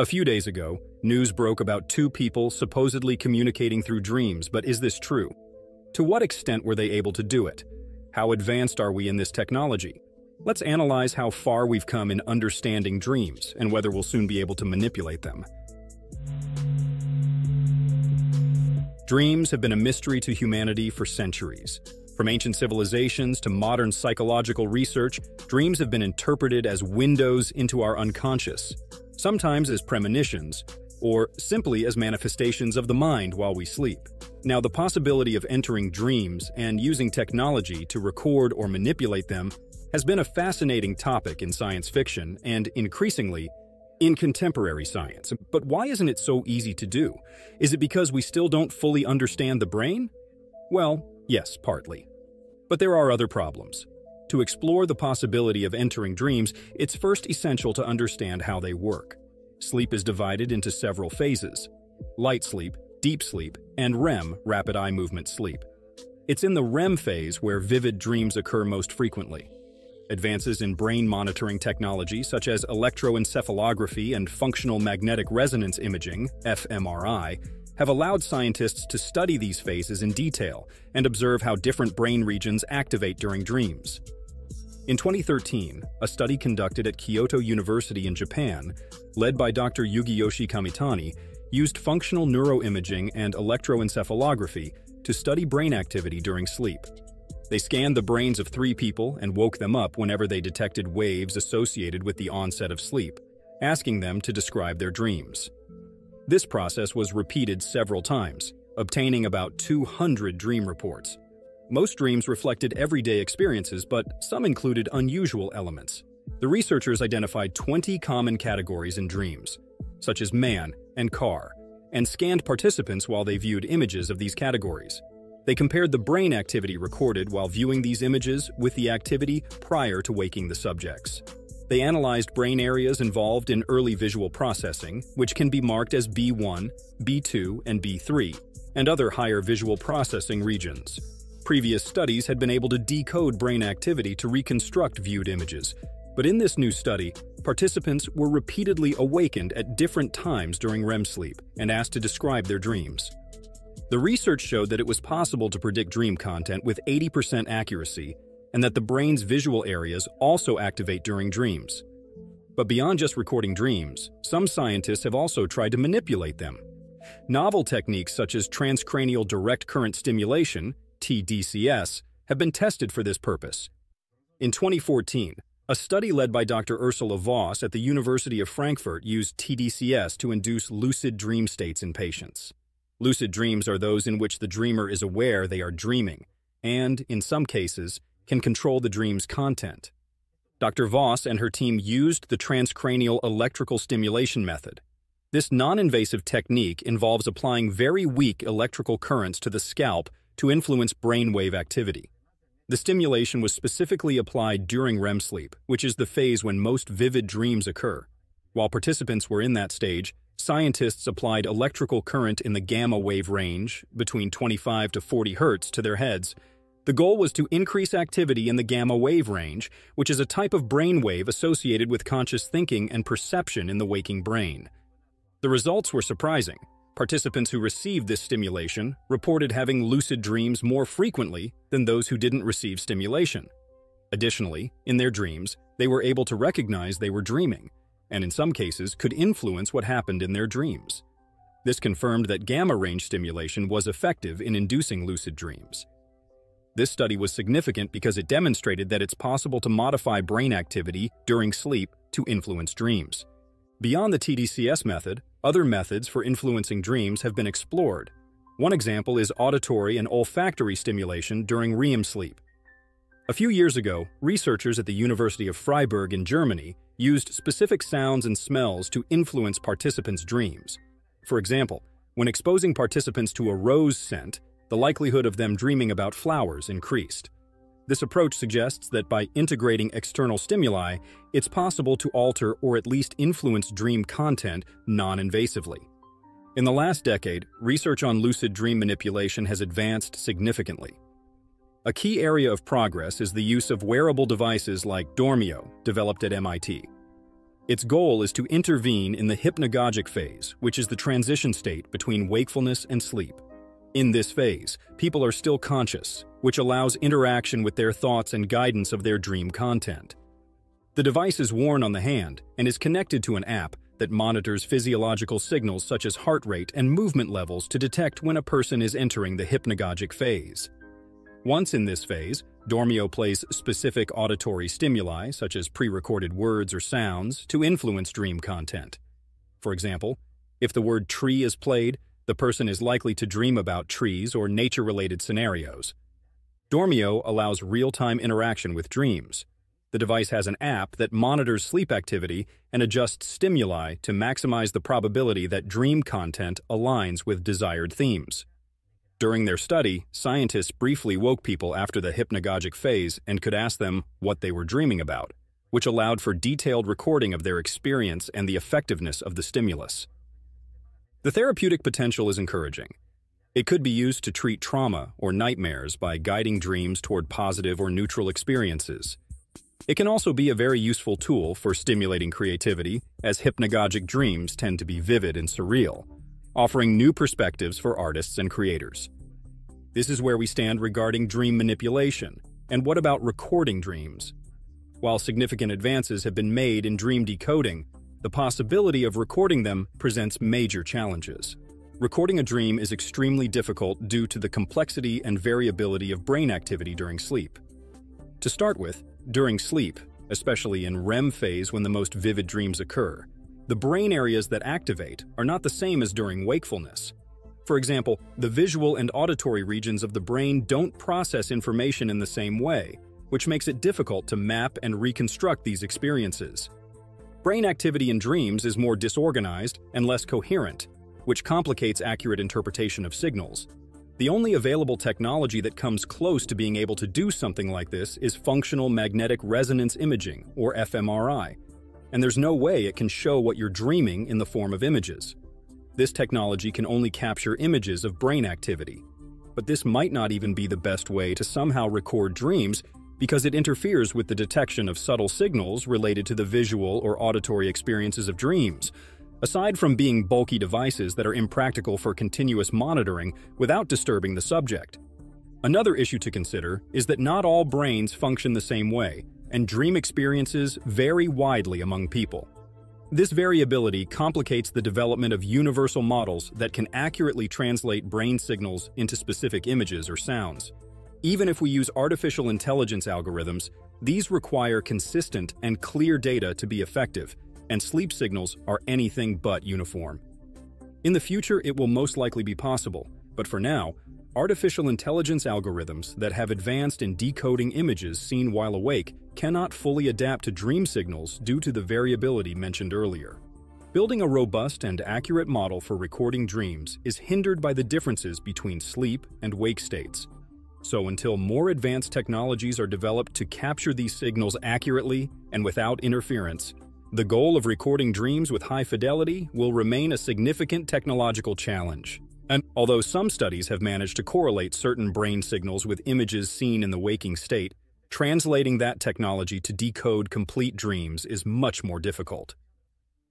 A few days ago, news broke about two people supposedly communicating through dreams, but is this true? To what extent were they able to do it? How advanced are we in this technology? Let's analyze how far we've come in understanding dreams and whether we'll soon be able to manipulate them. Dreams have been a mystery to humanity for centuries. From ancient civilizations to modern psychological research, dreams have been interpreted as windows into our unconscious, sometimes as premonitions, or simply as manifestations of the mind while we sleep. Now, the possibility of entering dreams and using technology to record or manipulate them has been a fascinating topic in science fiction and, increasingly, in contemporary science. But why isn't it so easy to do? Is it because we still don't fully understand the brain? Well, yes, partly. But there are other problems. To explore the possibility of entering dreams, it's first essential to understand how they work. Sleep is divided into several phases: light sleep, deep sleep, and REM, rapid eye movement sleep. It's in the REM phase where vivid dreams occur most frequently. Advances in brain monitoring technology such as electroencephalography and functional magnetic resonance imaging (fMRI) have allowed scientists to study these phases in detail and observe how different brain regions activate during dreams. In 2013, a study conducted at Kyoto University in Japan, led by Dr. Yugiyoshi Kamitani, used functional neuroimaging and electroencephalography to study brain activity during sleep. They scanned the brains of 3 people and woke them up whenever they detected waves associated with the onset of sleep, asking them to describe their dreams. This process was repeated several times, obtaining about 200 dream reports. Most dreams reflected everyday experiences, but some included unusual elements. The researchers identified 20 common categories in dreams, such as man and car, and scanned participants while they viewed images of these categories. They compared the brain activity recorded while viewing these images with the activity prior to waking the subjects. They analyzed brain areas involved in early visual processing, which can be marked as B1, B2, and B3, and other higher visual processing regions. Previous studies had been able to decode brain activity to reconstruct viewed images, but in this new study, participants were repeatedly awakened at different times during REM sleep and asked to describe their dreams. The research showed that it was possible to predict dream content with 80% accuracy and that the brain's visual areas also activate during dreams. But beyond just recording dreams, some scientists have also tried to manipulate them. Novel techniques such as transcranial direct current stimulation (TDCS) have been tested for this purpose. In 2014, a study led by Dr. Ursula Voss at the University of Frankfurt used TDCS to induce lucid dream states in patients. Lucid dreams are those in which the dreamer is aware they are dreaming and, in some cases, can control the dream's content. Dr. Voss and her team used the transcranial electrical stimulation method. This non-invasive technique involves applying very weak electrical currents to the scalp to influence brainwave activity. The stimulation was specifically applied during REM sleep, which is the phase when most vivid dreams occur. While participants were in that stage, scientists applied electrical current in the gamma wave range, between 25 to 40 Hz, to their heads. The goal was to increase activity in the gamma wave range, which is a type of brainwave associated with conscious thinking and perception in the waking brain. The results were surprising. Participants who received this stimulation reported having lucid dreams more frequently than those who didn't receive stimulation. Additionally, in their dreams, they were able to recognize they were dreaming, and in some cases could influence what happened in their dreams. This confirmed that gamma-range stimulation was effective in inducing lucid dreams. This study was significant because it demonstrated that it's possible to modify brain activity during sleep to influence dreams. Beyond the TDCS method, other methods for influencing dreams have been explored. One example is auditory and olfactory stimulation during REM sleep. A few years ago, researchers at the University of Freiburg in Germany used specific sounds and smells to influence participants' dreams. For example, when exposing participants to a rose scent, the likelihood of them dreaming about flowers increased. This approach suggests that by integrating external stimuli, it's possible to alter or at least influence dream content non-invasively. In the last decade, research on lucid dream manipulation has advanced significantly. A key area of progress is the use of wearable devices like Dormio, developed at MIT. Its goal is to intervene in the hypnagogic phase, which is the transition state between wakefulness and sleep. In this phase, people are still conscious, which allows interaction with their thoughts and guidance of their dream content. The device is worn on the hand and is connected to an app that monitors physiological signals such as heart rate and movement levels to detect when a person is entering the hypnagogic phase. Once in this phase, Dormio plays specific auditory stimuli, such as pre-recorded words or sounds, to influence dream content. For example, if the word tree is played, the person is likely to dream about trees or nature-related scenarios. Dormio allows real-time interaction with dreams. The device has an app that monitors sleep activity and adjusts stimuli to maximize the probability that dream content aligns with desired themes. During their study, scientists briefly woke people after the hypnagogic phase and could ask them what they were dreaming about, which allowed for detailed recording of their experience and the effectiveness of the stimulus. The therapeutic potential is encouraging. It could be used to treat trauma or nightmares by guiding dreams toward positive or neutral experiences. It can also be a very useful tool for stimulating creativity, as hypnagogic dreams tend to be vivid and surreal, offering new perspectives for artists and creators. This is where we stand regarding dream manipulation. And what about recording dreams? While significant advances have been made in dream decoding, the possibility of recording them presents major challenges. Recording a dream is extremely difficult due to the complexity and variability of brain activity during sleep. To start with, during sleep, especially in REM phase when the most vivid dreams occur, the brain areas that activate are not the same as during wakefulness. For example, the visual and auditory regions of the brain don't process information in the same way, which makes it difficult to map and reconstruct these experiences. Brain activity in dreams is more disorganized and less coherent, which complicates accurate interpretation of signals. The only available technology that comes close to being able to do something like this is functional magnetic resonance imaging, or fMRI, and there's no way it can show what you're dreaming in the form of images. This technology can only capture images of brain activity, but this might not even be the best way to somehow record dreams because it interferes with the detection of subtle signals related to the visual or auditory experiences of dreams. Aside from being bulky devices that are impractical for continuous monitoring without disturbing the subject. Another issue to consider is that not all brains function the same way, and dream experiences vary widely among people. This variability complicates the development of universal models that can accurately translate brain signals into specific images or sounds. Even if we use artificial intelligence algorithms, these require consistent and clear data to be effective, and sleep signals are anything but uniform. In the future, it will most likely be possible, but for now, artificial intelligence algorithms that have advanced in decoding images seen while awake cannot fully adapt to dream signals due to the variability mentioned earlier. Building a robust and accurate model for recording dreams is hindered by the differences between sleep and wake states. So until more advanced technologies are developed to capture these signals accurately and without interference, the goal of recording dreams with high fidelity will remain a significant technological challenge. And although some studies have managed to correlate certain brain signals with images seen in the waking state, translating that technology to decode complete dreams is much more difficult.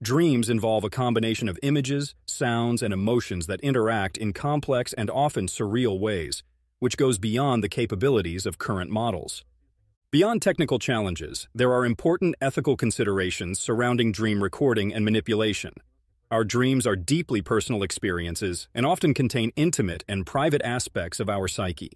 Dreams involve a combination of images, sounds, and emotions that interact in complex and often surreal ways, which goes beyond the capabilities of current models. Beyond technical challenges, there are important ethical considerations surrounding dream recording and manipulation. Our dreams are deeply personal experiences and often contain intimate and private aspects of our psyche.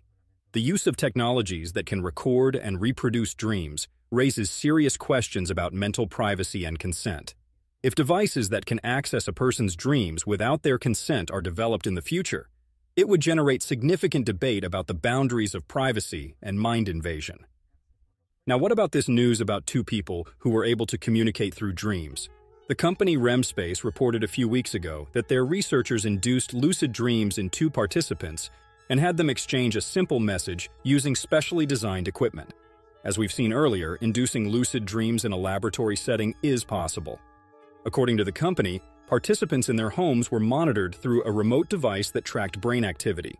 The use of technologies that can record and reproduce dreams raises serious questions about mental privacy and consent. If devices that can access a person's dreams without their consent are developed in the future, it would generate significant debate about the boundaries of privacy and mind invasion. Now, what about this news about two people who were able to communicate through dreams? The company REMspace reported a few weeks ago that their researchers induced lucid dreams in two participants and had them exchange a simple message using specially designed equipment. As we've seen earlier, inducing lucid dreams in a laboratory setting is possible. According to the company, participants in their homes were monitored through a remote device that tracked brain activity.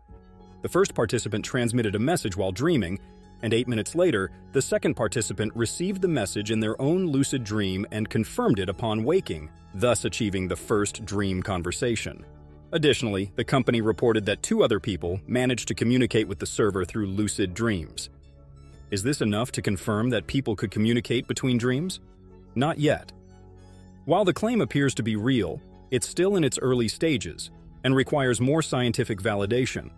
The first participant transmitted a message while dreaming, and 8 minutes later, the second participant received the message in their own lucid dream and confirmed it upon waking, thus achieving the first dream conversation. Additionally, the company reported that 2 other people managed to communicate with the server through lucid dreams. Is this enough to confirm that people could communicate between dreams? Not yet. While the claim appears to be real, it's still in its early stages and requires more scientific validation.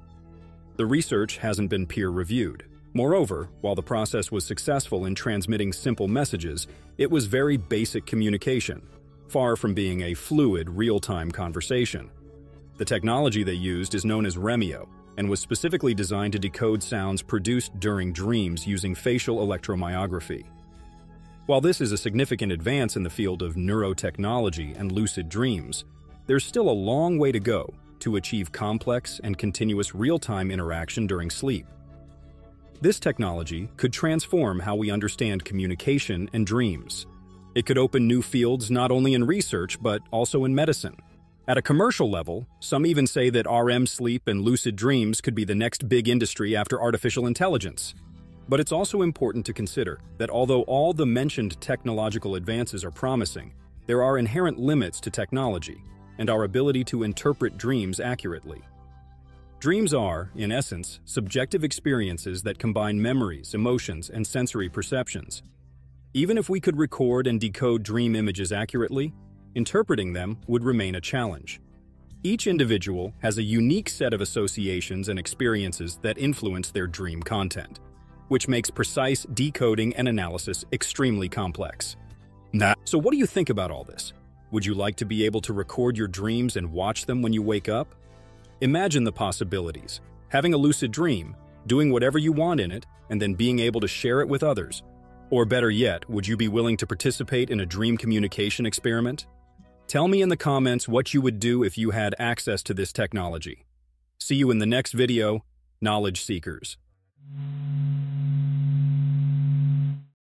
The research hasn't been peer-reviewed. Moreover, while the process was successful in transmitting simple messages, it was very basic communication, far from being a fluid, real-time conversation. The technology they used is known as REMeo and was specifically designed to decode sounds produced during dreams using facial electromyography. While this is a significant advance in the field of neurotechnology and lucid dreams, there's still a long way to go to achieve complex and continuous real-time interaction during sleep. This technology could transform how we understand communication and dreams. It could open new fields not only in research but also in medicine. At a commercial level, some even say that REM sleep and lucid dreams could be the next big industry after artificial intelligence. But it's also important to consider that although all the mentioned technological advances are promising, there are inherent limits to technology and our ability to interpret dreams accurately. Dreams are, in essence, subjective experiences that combine memories, emotions, and sensory perceptions. Even if we could record and decode dream images accurately, interpreting them would remain a challenge. Each individual has a unique set of associations and experiences that influence their dream content, which makes precise decoding and analysis extremely complex. So what do you think about all this? Would you like to be able to record your dreams and watch them when you wake up? Imagine the possibilities. Having a lucid dream, doing whatever you want in it, and then being able to share it with others. Or better yet, would you be willing to participate in a dream communication experiment? Tell me in the comments what you would do if you had access to this technology. See you in the next video, Knowledge Seekers.